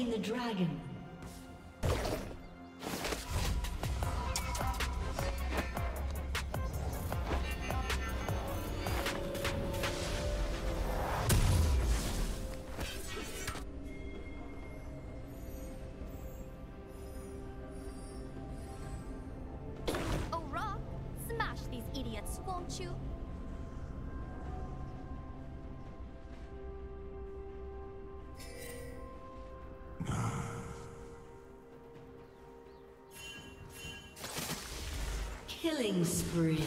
slain the dragon. Killing spree.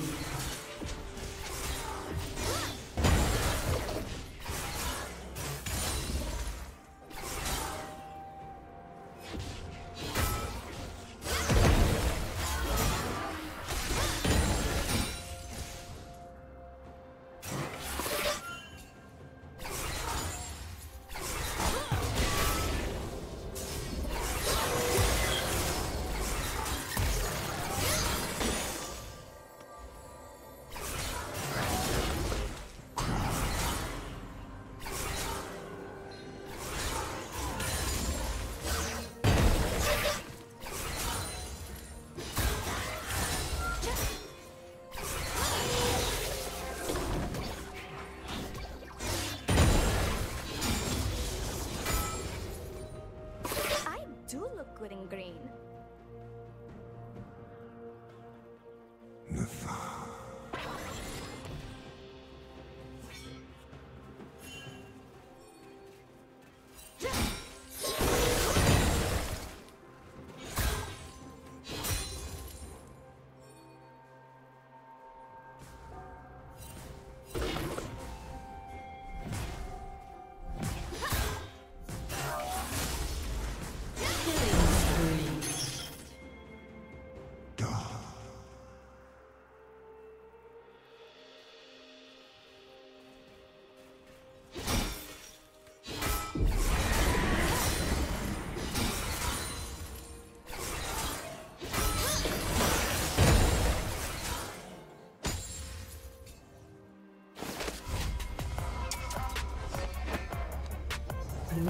Blue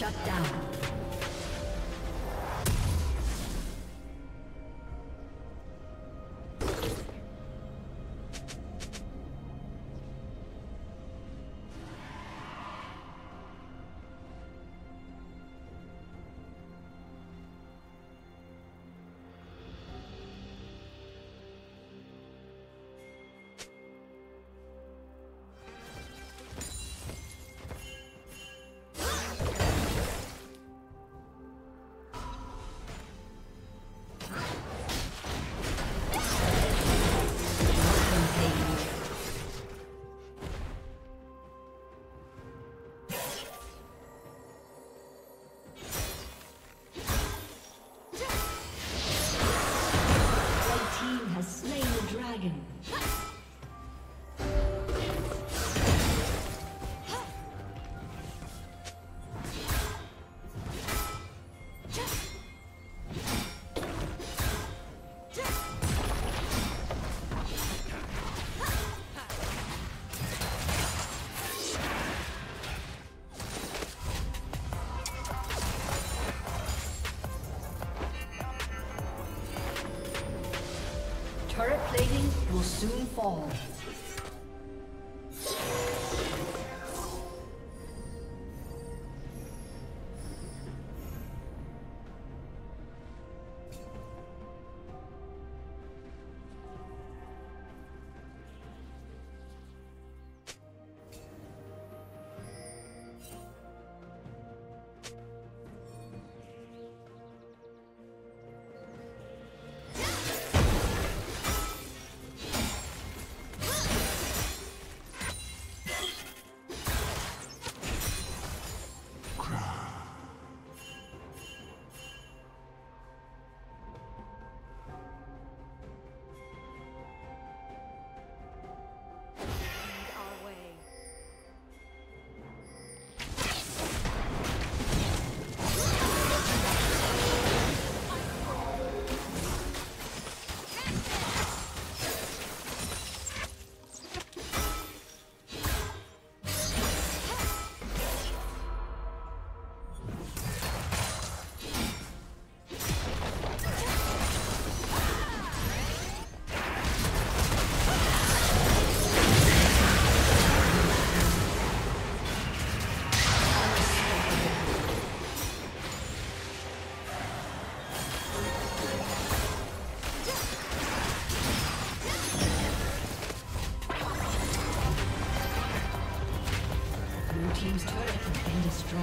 Shut down. dragon. Turret plating will soon fall. Team's turret has been destroyed.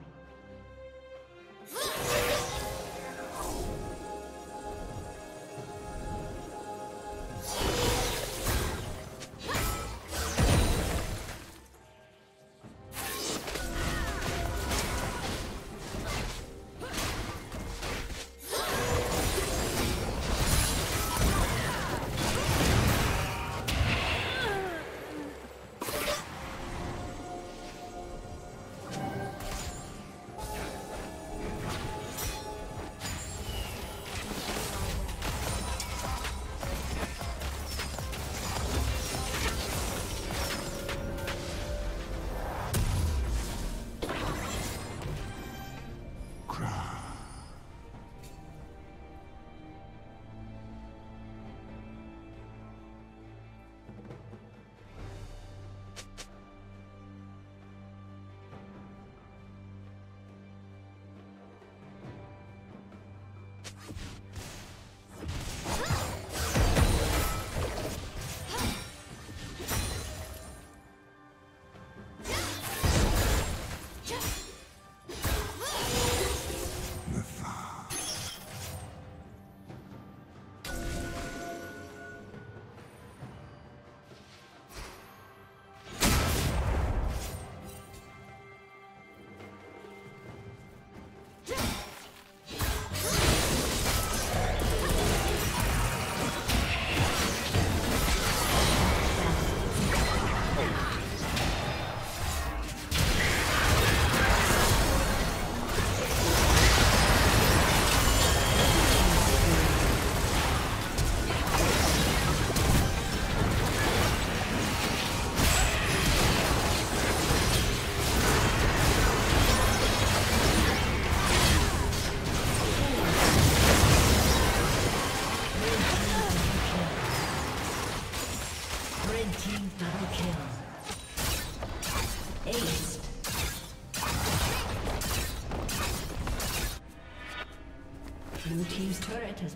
turret has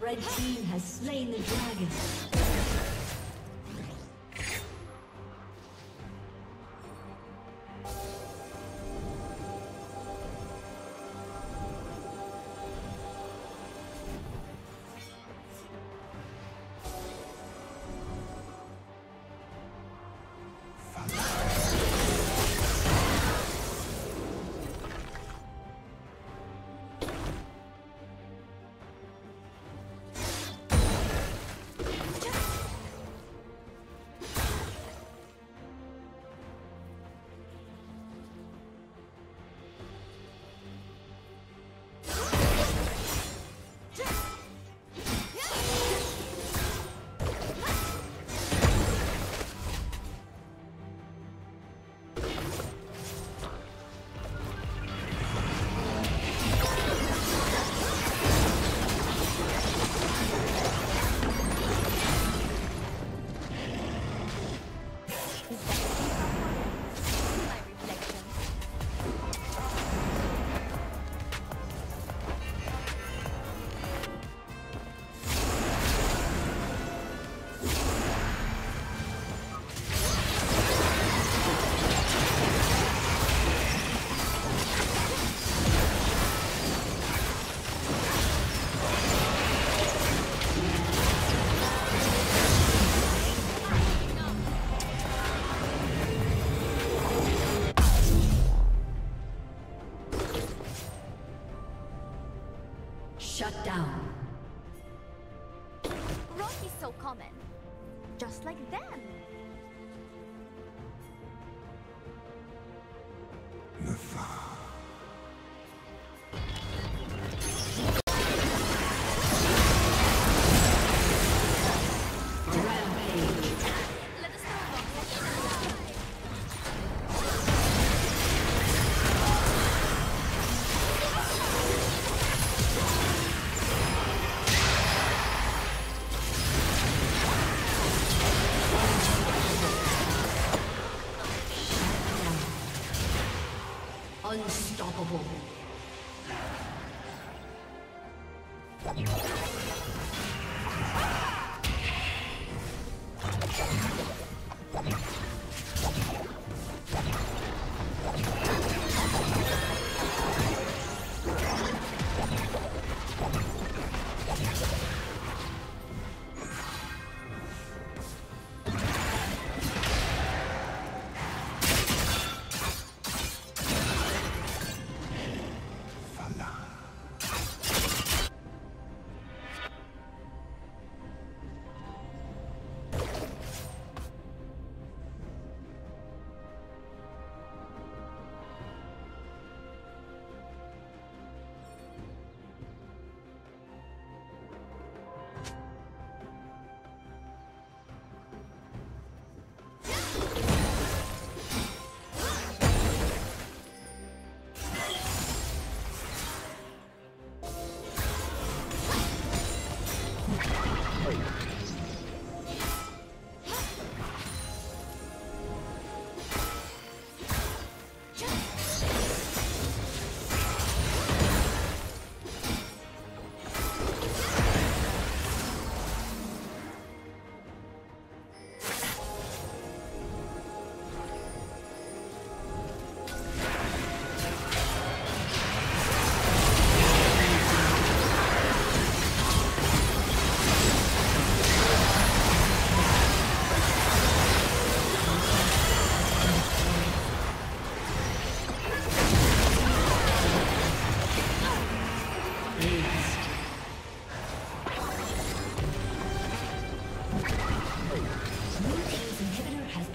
Red team has slain the dragon. Shut down. Rock is so common. Just like them. Unstoppable.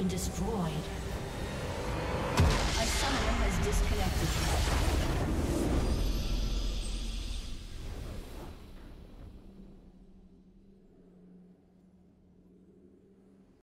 Destroyed. A summoner has disconnected.